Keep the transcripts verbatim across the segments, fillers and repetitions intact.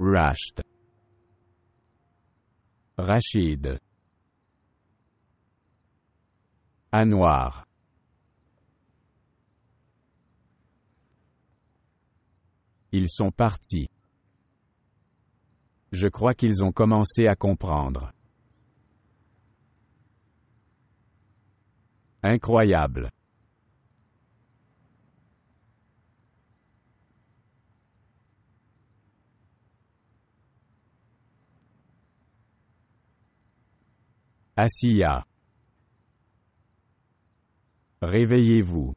Rachid, Rachid, Annoir, ils sont partis. Je crois qu'ils ont commencé à comprendre. Incroyable. Asiya, réveillez-vous.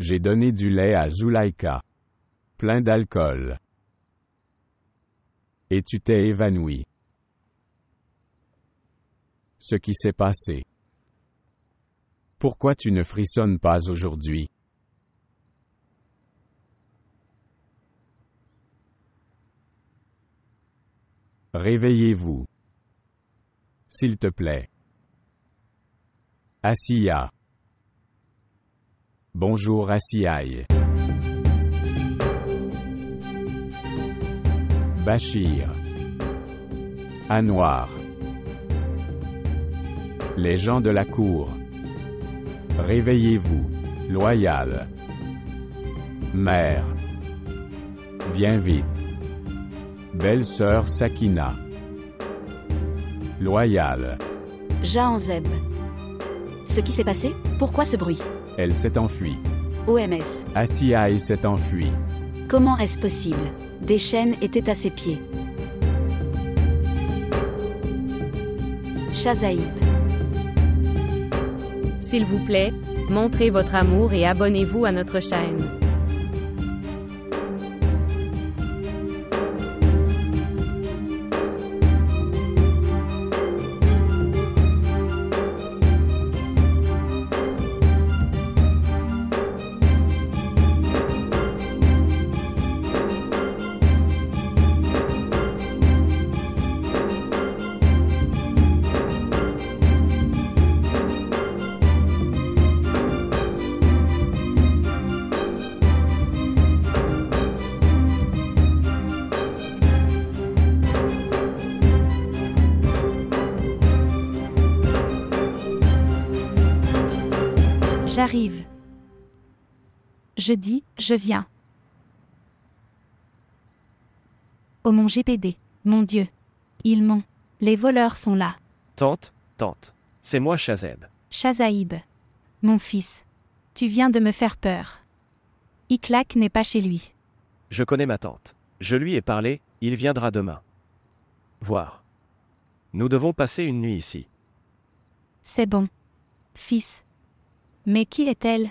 J'ai donné du lait à Zulaika, plein d'alcool. Et tu t'es évanoui. Ce qui s'est passé. Pourquoi tu ne frissonnes pas aujourd'hui? Réveillez-vous. S'il te plaît. Asiya. Bonjour Asiyaï. Bachir. Annoir. Les gens de la cour. Réveillez-vous. Loyal. Mère. Viens vite. Belle-sœur Sakina. Loyale. Jaanzeb. Ce qui s'est passé? Pourquoi ce bruit? Elle s'est enfuie. O M S. Asiya s'est enfuie. Comment est-ce possible? Des chaînes étaient à ses pieds. Shazaib. S'il vous plaît, montrez votre amour et abonnez-vous à notre chaîne. J'arrive. Je dis, je viens. Oh mon G P D, mon Dieu. Ils ment. Les voleurs sont là. Tante, tante. C'est moi Shazaib. Shazaib. Mon fils. Tu viens de me faire peur. Iklak n'est pas chez lui. Je connais ma tante. Je lui ai parlé, il viendra demain. Voir. Nous devons passer une nuit ici. C'est bon. Fils. Mais qui est-elle ?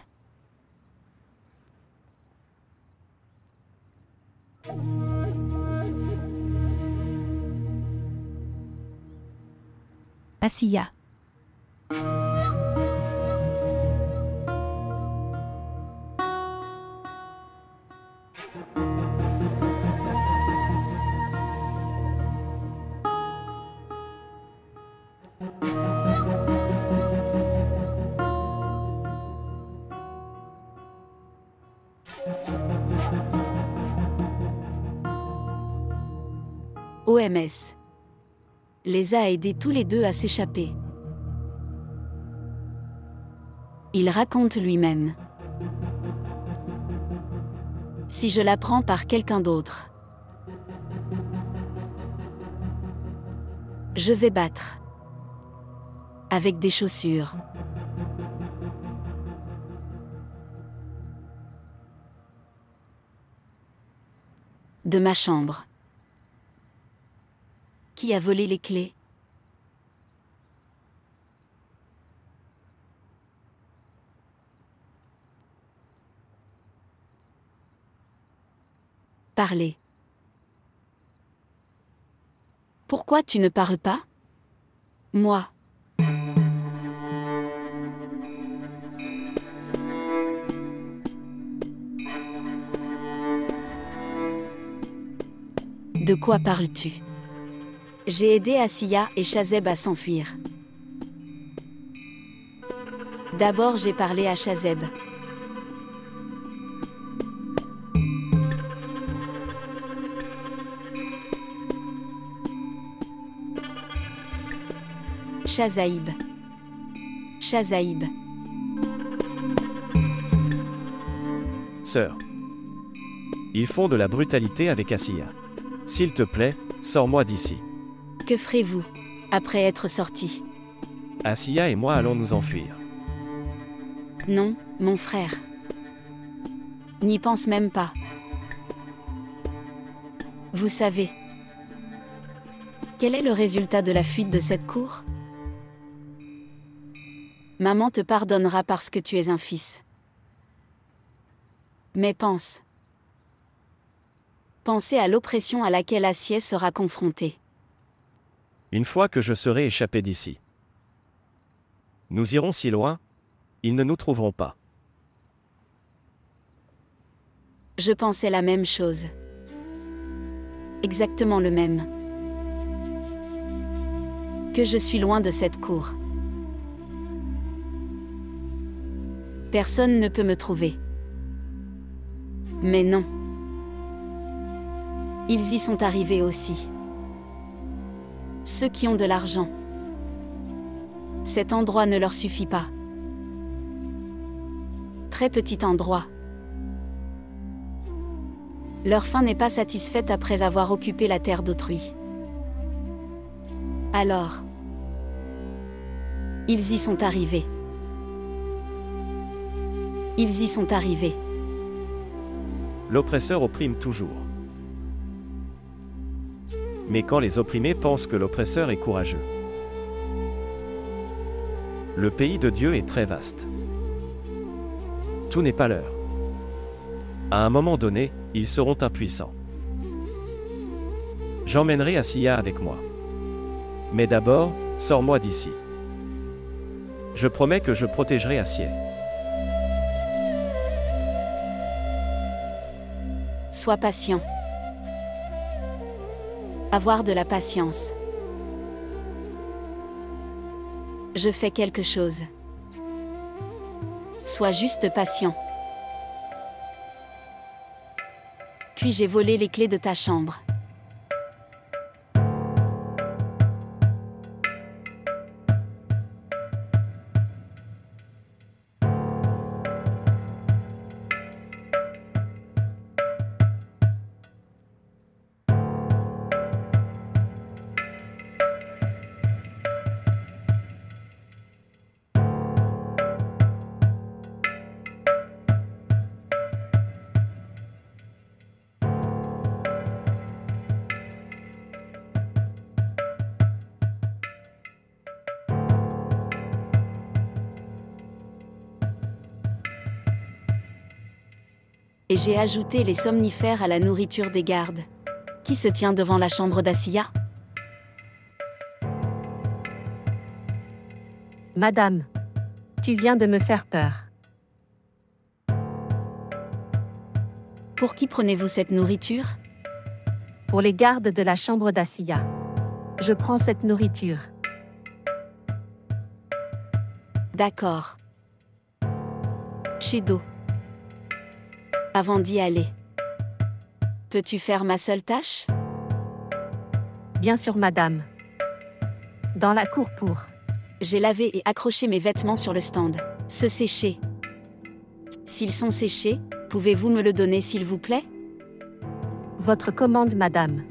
Asiya. O M S les a aidés tous les deux à s'échapper. Il raconte lui-même. Si je l'apprends par quelqu'un d'autre, je vais battre avec des chaussures. De ma chambre. Qui a volé les clés? Parlez. Pourquoi tu ne parles pas? Moi. De quoi parles-tu? J'ai aidé Asiya et Shazaib à s'enfuir. D'abord, j'ai parlé à Shazaib. Shazaib. Shazaib. Sœur. Ils font de la brutalité avec Asiya. S'il te plaît, sors-moi d'ici. Que ferez-vous, après être sorti? Asiya et moi allons nous enfuir. Non, mon frère. N'y pense même pas. Vous savez. Quel est le résultat de la fuite de cette cour? Maman te pardonnera parce que tu es un fils. Mais pense. Pensez à l'oppression à laquelle Asiya sera confrontée. Une fois que je serai échappé d'ici, nous irons si loin, ils ne nous trouveront pas. Je pensais la même chose. Exactement le même. Que je suis loin de cette cour. Personne ne peut me trouver. Mais non. Ils y sont arrivés aussi. Ceux qui ont de l'argent. Cet endroit ne leur suffit pas. Très petit endroit. Leur fin n'est pas satisfaite après avoir occupé la terre d'autrui. Alors, ils y sont arrivés. Ils y sont arrivés. L'oppresseur opprime toujours. Mais quand les opprimés pensent que l'oppresseur est courageux. Le pays de Dieu est très vaste. Tout n'est pas leur. À un moment donné, ils seront impuissants. J'emmènerai Asiya avec moi. Mais d'abord, sors-moi d'ici. Je promets que je protégerai Asiya. Sois patient. Avoir de la patience. Je fais quelque chose. Sois juste patient. Puis j'ai volé les clés de ta chambre. et j'ai ajouté les somnifères à la nourriture des gardes. Qui se tient devant la chambre d'Asiya ? Madame, tu viens de me faire peur. Pour qui prenez-vous cette nourriture ? Pour les gardes de la chambre d'Asiya. Je prends cette nourriture. D'accord. Chido. Avant d'y aller, peux-tu faire ma seule tâche ? Bien sûr, madame. Dans la cour pour... J'ai lavé et accroché mes vêtements sur le stand. Se sécher. S'ils sont séchés, pouvez-vous me le donner s'il vous plaît ? Votre commande, madame.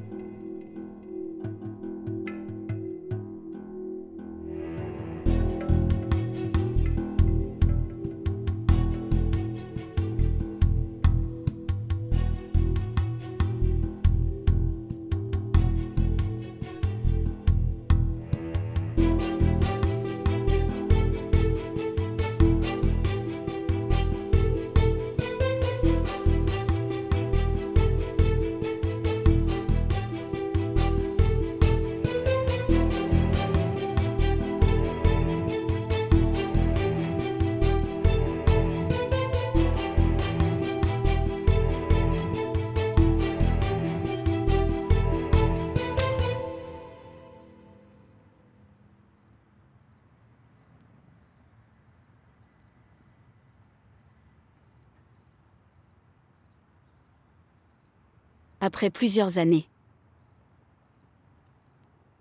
Après plusieurs années.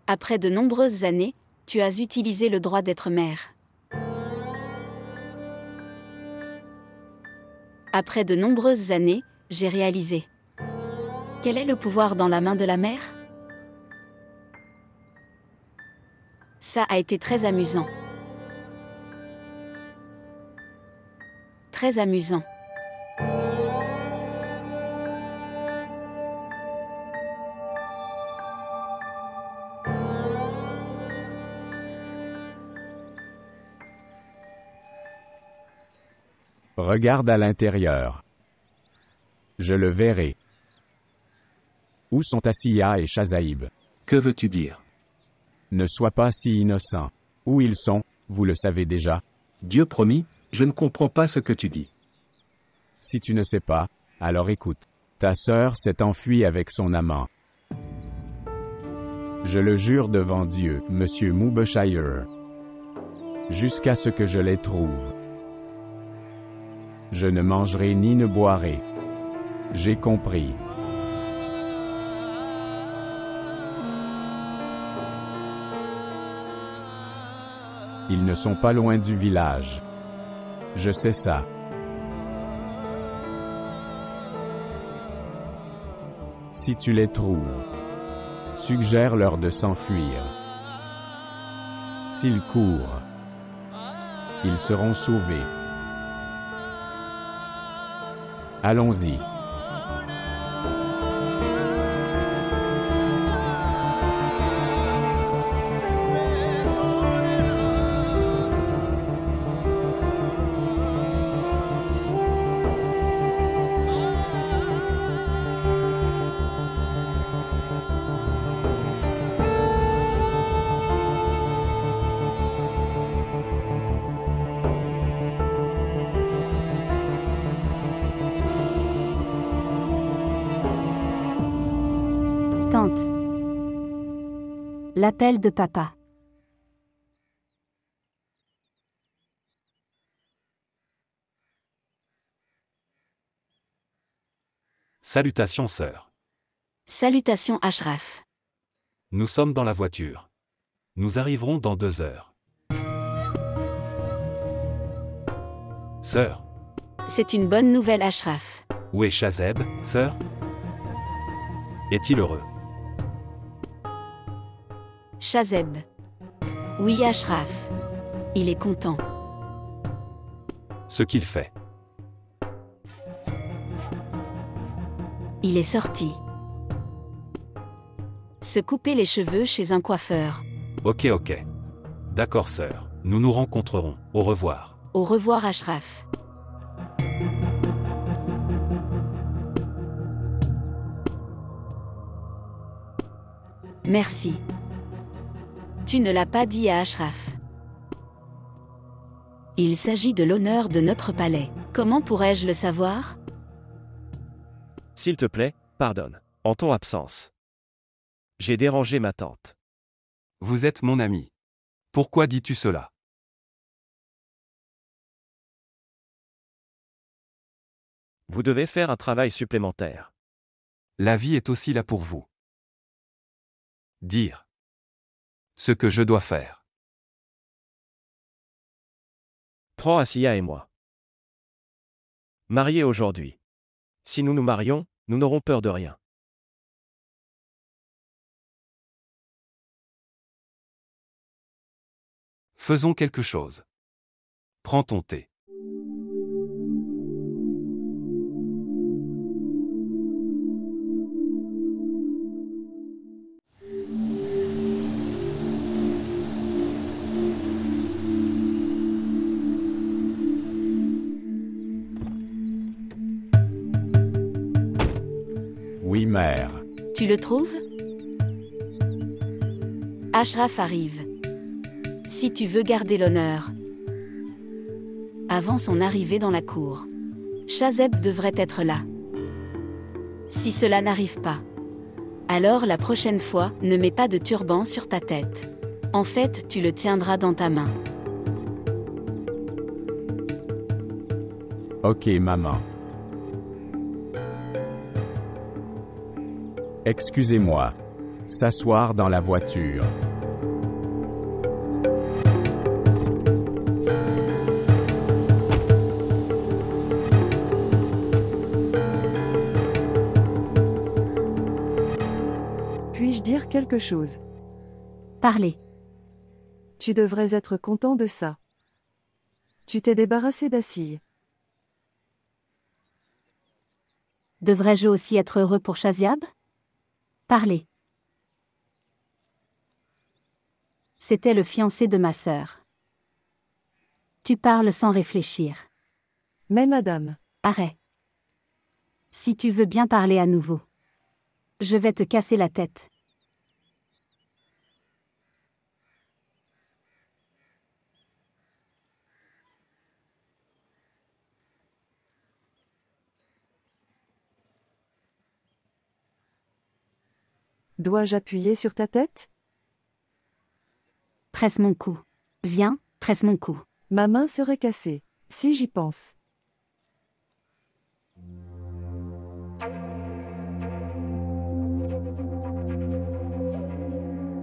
Après de nombreuses années, tu as utilisé le droit d'être mère. Après de nombreuses années, j'ai réalisé. Quel est le pouvoir dans la main de la mère ? Ça a été très amusant. Très amusant. Regarde à l'intérieur. Je le verrai. Où sont Asiya et Shazaib? Que veux-tu dire? Ne sois pas si innocent. Où ils sont, vous le savez déjà. Dieu promis, je ne comprends pas ce que tu dis. Si tu ne sais pas, alors écoute. Ta sœur s'est enfuie avec son amant. Je le jure devant Dieu, Monsieur Mubashir. Jusqu'à ce que je les trouve. Je ne mangerai ni ne boirai. J'ai compris. Ils ne sont pas loin du village. Je sais ça. Si tu les trouves, suggère-leur de s'enfuir. S'ils courent, ils seront sauvés. Allons-y. L'appel de papa. Salutations, sœur. Salutations, Ashraf. Nous sommes dans la voiture. Nous arriverons dans deux heures. Sœur. C'est une bonne nouvelle, Ashraf. Où est Jaanzeb, sœur? Est-il heureux? Jaanzeb. Oui, Ashraf. Il est content. Ce qu'il fait. Il est sorti. Se couper les cheveux chez un coiffeur. Ok, ok. D'accord, sœur. Nous nous rencontrerons. Au revoir. Au revoir, Ashraf. Merci. Tu ne l'as pas dit à Ashraf. Il s'agit de l'honneur de notre palais. Comment pourrais-je le savoir? S'il te plaît, pardonne. En ton absence. J'ai dérangé ma tante. Vous êtes mon ami. Pourquoi dis-tu cela? Vous devez faire un travail supplémentaire. La vie est aussi là pour vous. Dire ce que je dois faire. Prends Asiya et moi. Mariés aujourd'hui. Si nous nous marions, nous n'aurons peur de rien. Faisons quelque chose. Prends ton thé. Oui, mère. Tu le trouves? Ashraf arrive. Si tu veux garder l'honneur. Avant son arrivée dans la cour, Shazaib devrait être là. Si cela n'arrive pas, alors la prochaine fois, ne mets pas de turban sur ta tête. En fait, tu le tiendras dans ta main. Ok, maman. Excusez-moi. S'asseoir dans la voiture. Puis-je dire quelque chose? Parlez. Tu devrais être content de ça. Tu t'es débarrassé d'Assille. Devrais-je aussi être heureux pour Shazaib? Parler. C'était le fiancé de ma sœur. Tu parles sans réfléchir. Mais madame. Arrête. Si tu veux bien parler à nouveau. Je vais te casser la tête. Dois-je appuyer sur ta tête? Presse mon cou. Viens, presse mon cou. Ma main serait cassée, si j'y pense.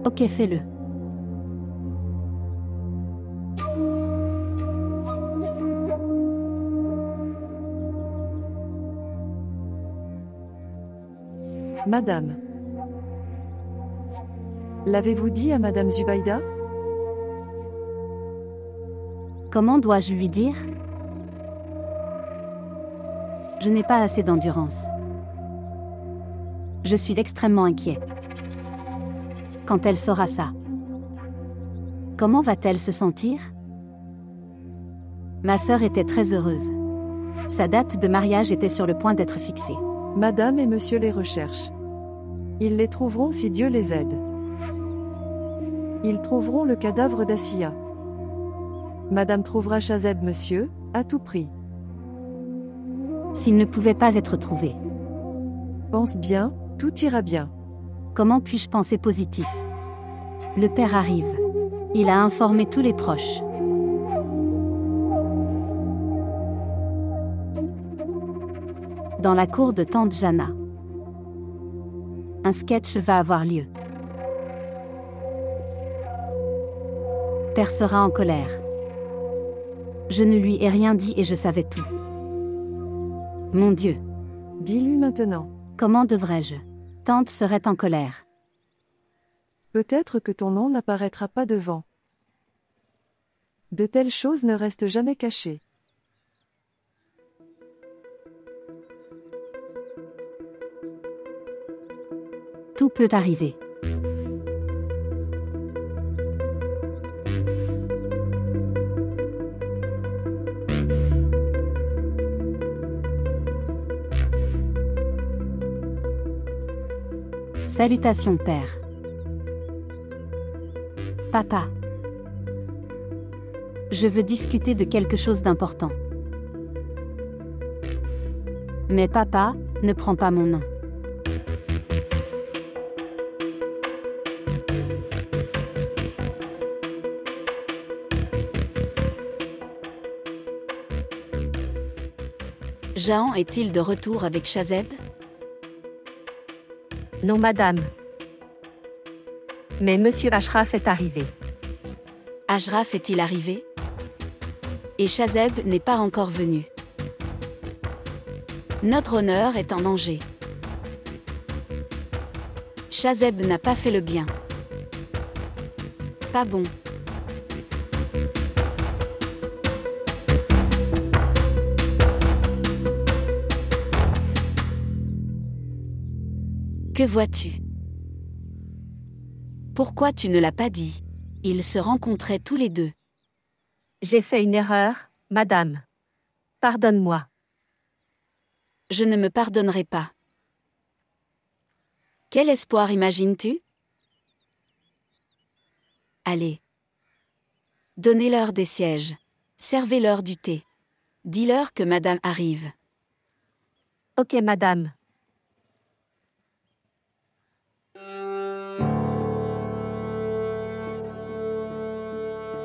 Ok, fais-le. Madame. L'avez-vous dit à madame Zubaida? Comment dois-je lui dire? Je n'ai pas assez d'endurance. Je suis extrêmement inquiet. Quand elle saura ça, comment va-t-elle se sentir? Ma sœur était très heureuse. Sa date de mariage était sur le point d'être fixée. Madame et monsieur les recherchent. Ils les trouveront si Dieu les aide. Ils trouveront le cadavre d'Asiya. Madame trouvera Shazaib, monsieur, à tout prix. S'il ne pouvait pas être trouvé. Pense bien, tout ira bien. Comment puis-je penser positif? Le père arrive. Il a informé tous les proches. Dans la cour de tante Jana. Un sketch va avoir lieu. Père sera en colère. Je ne lui ai rien dit et je savais tout. Mon Dieu. Dis-lui maintenant. Comment devrais-je? Tante serait en colère. Peut-être que ton nom n'apparaîtra pas devant. De telles choses ne restent jamais cachées. Tout peut arriver. Salutations, père. Papa. Je veux discuter de quelque chose d'important. Mais papa, ne prends pas mon nom. Jaan est-il de retour avec Shazaib? Non, madame. Mais monsieur Ashraf est arrivé. Ashraf est-il arrivé? Et Shazaib n'est pas encore venu. Notre honneur est en danger. Shazaib n'a pas fait le bien. Pas bon. Que vois-tu? Pourquoi tu ne l'as pas dit? Ils se rencontraient tous les deux. J'ai fait une erreur, madame. Pardonne-moi. Je ne me pardonnerai pas. Quel espoir imagines-tu? Allez. Donnez-leur des sièges. Servez-leur du thé. Dis-leur que madame arrive. Ok, madame.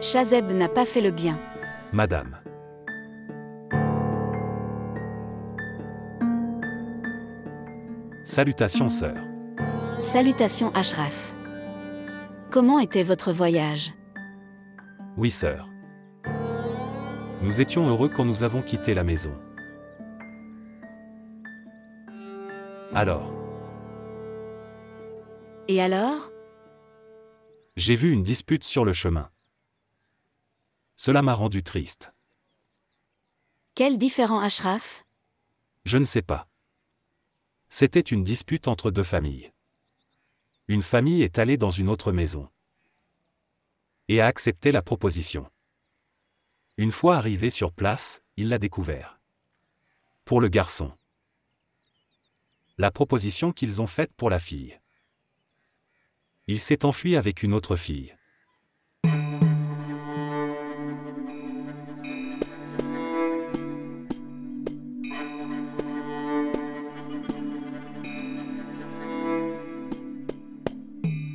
Shazaib n'a pas fait le bien. Madame. Salutations, sœur. Salutations, Ashraf. Comment était votre voyage? Oui, sœur. Nous étions heureux quand nous avons quitté la maison. Alors? Et alors? J'ai vu une dispute sur le chemin. Cela m'a rendu triste. Quel différend, Ashraf? Je ne sais pas. C'était une dispute entre deux familles. Une famille est allée dans une autre maison et a accepté la proposition. Une fois arrivé sur place, il l'a découvert. Pour le garçon, la proposition qu'ils ont faite pour la fille. Il s'est enfui avec une autre fille.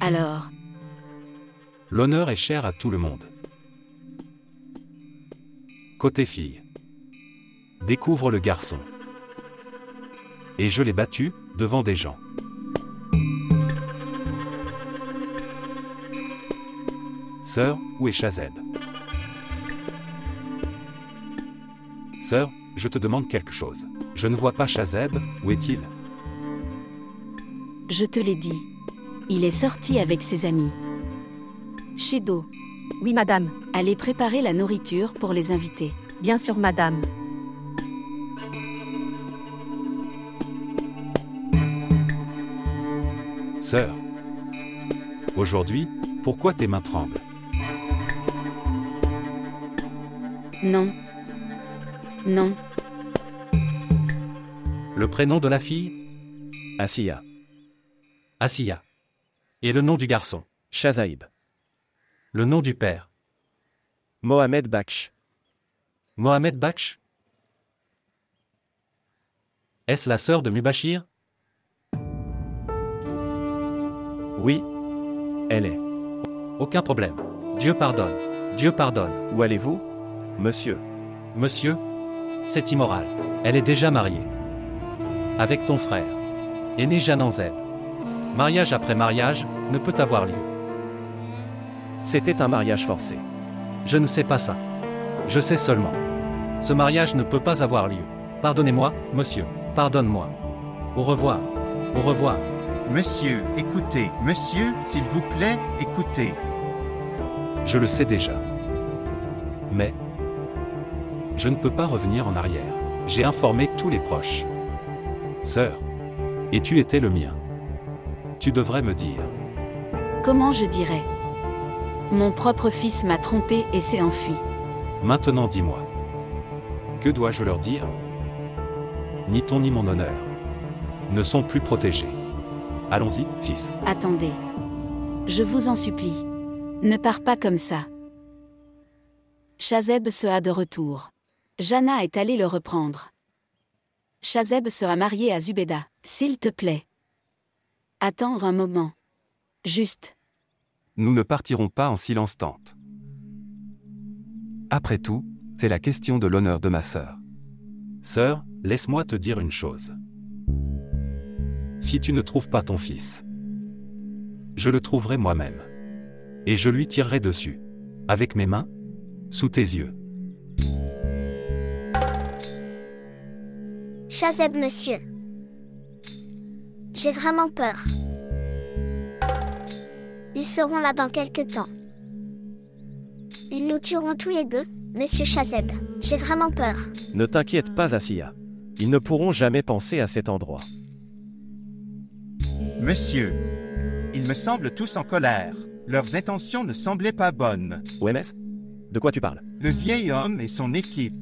Alors, l'honneur est cher à tout le monde. Côté fille, découvre le garçon. Et je l'ai battu, devant des gens. Sœur, où est Shazaib? Sœur, je te demande quelque chose. Je ne vois pas Shazaib, où est-il? Je te l'ai dit. Il est sorti avec ses amis. Shedo. Oui, madame. Allez préparer la nourriture pour les invités. Bien sûr, madame. Sœur, aujourd'hui, pourquoi tes mains tremblent? Non. Non. Le prénom de la fille? Asiya. Asiya. Et le nom du garçon? Shazaib. Le nom du père? Mohamed Baksh. Mohamed Baksh? Est-ce la sœur de Mubashir? Oui, elle est. Aucun problème. Dieu pardonne. Dieu pardonne. Où allez-vous, monsieur? Monsieur? C'est immoral. Elle est déjà mariée. Avec ton frère. Aîné Jaanzeb. Mariage après mariage ne peut avoir lieu. C'était un mariage forcé. Je ne sais pas ça. Je sais seulement. Ce mariage ne peut pas avoir lieu. Pardonnez-moi, monsieur. Pardonne-moi. Au revoir. Au revoir. Monsieur, écoutez. Monsieur, s'il vous plaît, écoutez. Je le sais déjà. Mais je ne peux pas revenir en arrière. J'ai informé tous les proches. Sœur, et tu étais le mien. Tu devrais me dire. Comment je dirais? Mon propre fils m'a trompé et s'est enfui. Maintenant dis-moi. Que dois-je leur dire? Ni ton ni mon honneur ne sont plus protégés. Allons-y, fils. Attendez. Je vous en supplie. Ne pars pas comme ça. Shazaib se a de retour. Jana est allée le reprendre. Shazaib se a marié à Zubaida. S'il te plaît. Attendre un moment. Juste. Nous ne partirons pas en silence tante. Après tout, c'est la question de l'honneur de ma sœur. Sœur, laisse-moi te dire une chose. Si tu ne trouves pas ton fils, je le trouverai moi-même. Et je lui tirerai dessus. Avec mes mains, sous tes yeux. Shazaib, monsieur. J'ai vraiment peur. Ils seront là dans quelque temps. Ils nous tueront tous les deux, monsieur Shazaib. J'ai vraiment peur. Ne t'inquiète pas, Asiya. Ils ne pourront jamais penser à cet endroit. Monsieur, ils me semblent tous en colère. Leurs intentions ne semblaient pas bonnes. O M S? De quoi tu parles? Le vieil homme et son équipe.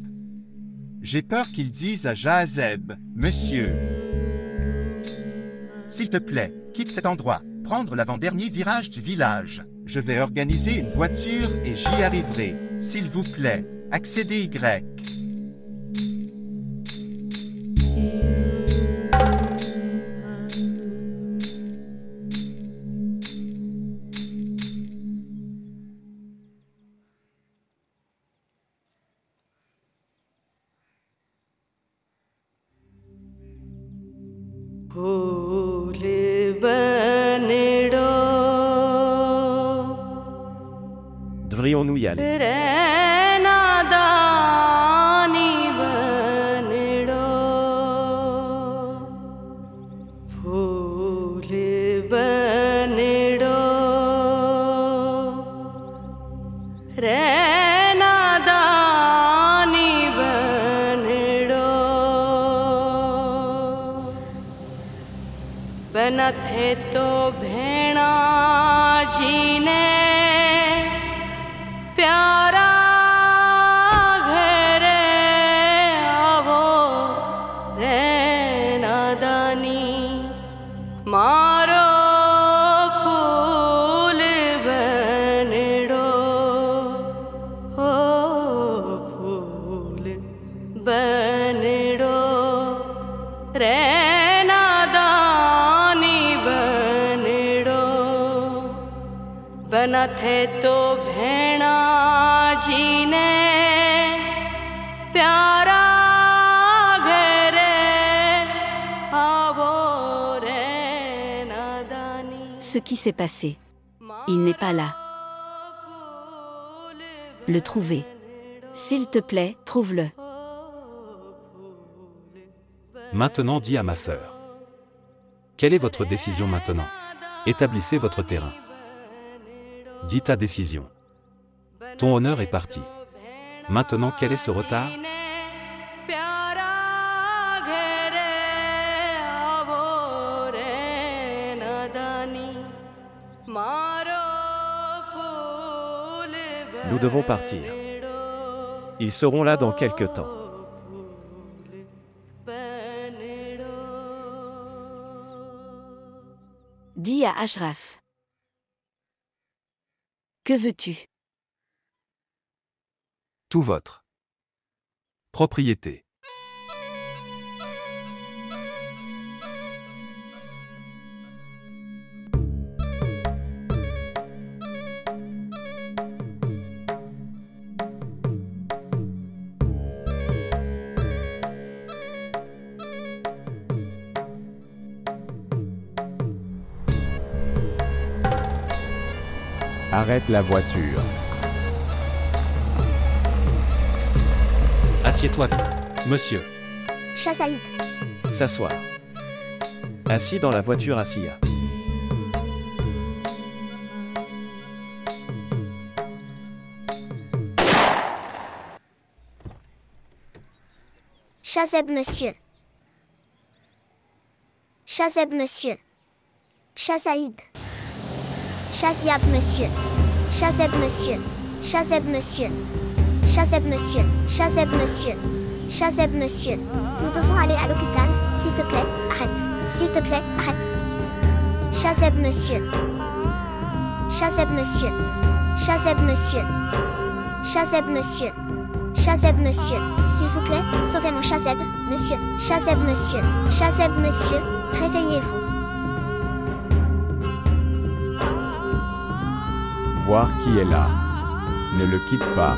J'ai peur qu'ils disent à Jaanzeb, monsieur. S'il te plaît, quitte cet endroit. Prendre l'avant-dernier virage du village. Je vais organiser une voiture et j'y arriverai. S'il vous plaît, accédez Y. Devrions-nous y aller? Ce qui s'est passé. Il n'est pas là. Le trouver. S'il te plaît, trouve-le. Maintenant, dis à ma sœur. Quelle est votre décision maintenant? Établissez votre terrain. Dis ta décision. Ton honneur est parti. Maintenant, quel est ce retard? Nous devons partir. Ils seront là dans quelque temps. Dis à Ashraf. Que veux-tu? Tout votre propriété. Arrête la voiture. Assieds-toi vite, monsieur. Shazaib. S'asseoir. Assis dans la voiture, Asiya. Shazaib, monsieur. Shazaib, monsieur. Shazaib. Shazaib, monsieur. Shazaib, monsieur. Shazaib, monsieur. Shazaib, monsieur. Shazaib, monsieur. Shazaib, monsieur. Nous devons aller à l'hôpital. S'il te plaît, arrête. S'il te plaît, arrête. Shazaib, monsieur. Shazaib, monsieur. Shazaib monsieur. Shazaib monsieur. Shazaib monsieur. S'il vous plaît, sauvez mon Shazaib monsieur. Shazaib monsieur. Shazaib monsieur. Réveillez-vous. Voir qui est là. Ne le quitte pas.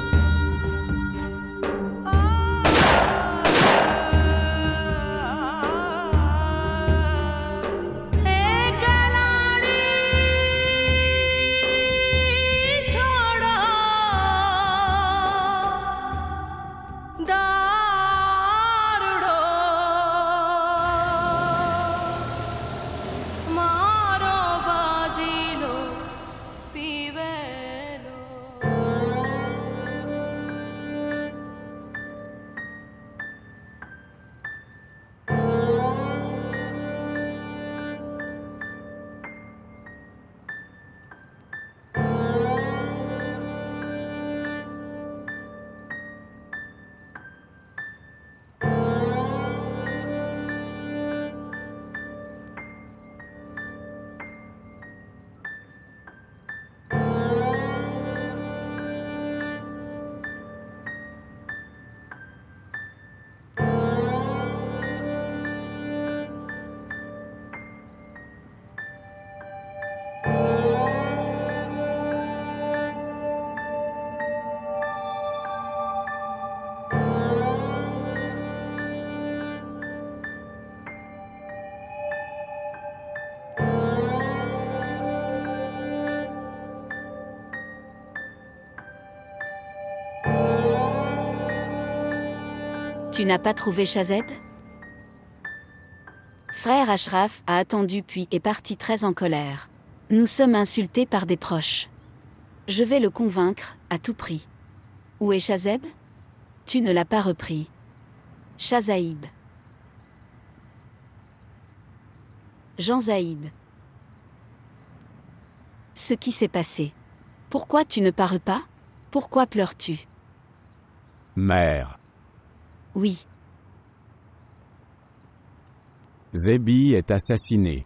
Tu n'as pas trouvé Shazaib? Frère Ashraf a attendu puis est parti très en colère. Nous sommes insultés par des proches. Je vais le convaincre, à tout prix. Où est Shazaib? Tu ne l'as pas repris. Shazaib. Jaanzeb. Ce qui s'est passé. Pourquoi tu ne parles pas? Pourquoi pleures-tu? Mère. Oui. Zebi est assassiné.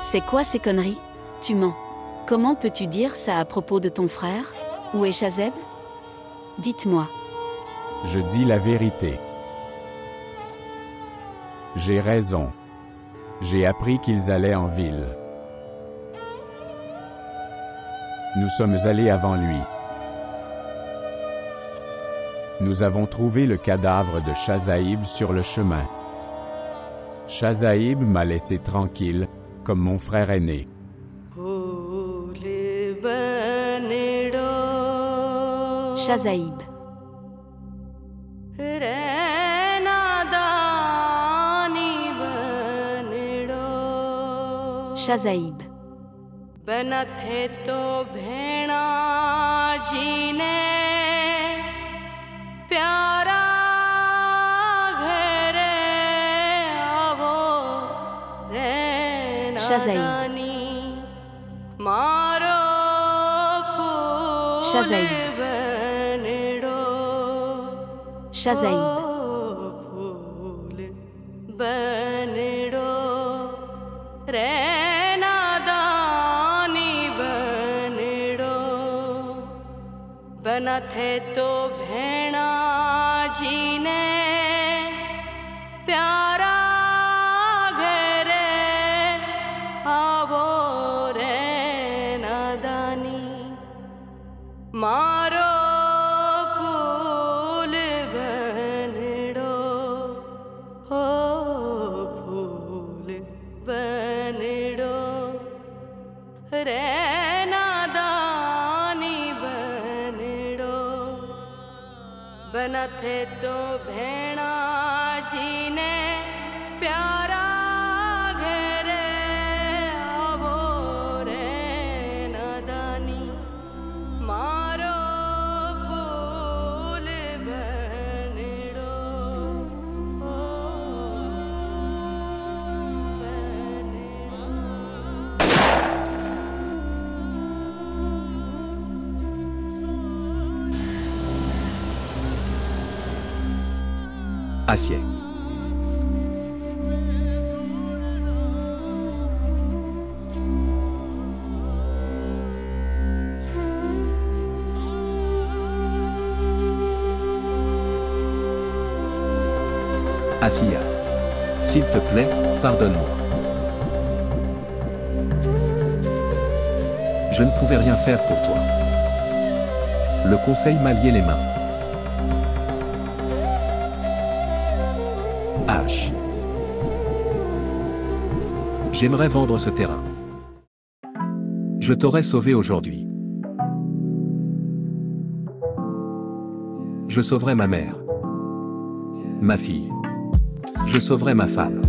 C'est quoi ces conneries? Tu mens. Comment peux-tu dire ça à propos de ton frère? Où est Shazaib? Dites-moi. Je dis la vérité. J'ai raison. J'ai appris qu'ils allaient en ville. Nous sommes allés avant lui. Nous avons trouvé le cadavre de Shazaib sur le chemin. Shazaib m'a laissé tranquille, comme mon frère aîné. Shazaib. Shazaib. Shazaib. Shazaib. Shazaib. Asiya. Asiya. S'il te plaît, pardonne-moi. Je ne pouvais rien faire pour toi. Le conseil m'a lié les mains. H. J'aimerais vendre ce terrain. Je t'aurais sauvé aujourd'hui. Je sauverai ma mère. Ma fille. Je sauverai ma femme.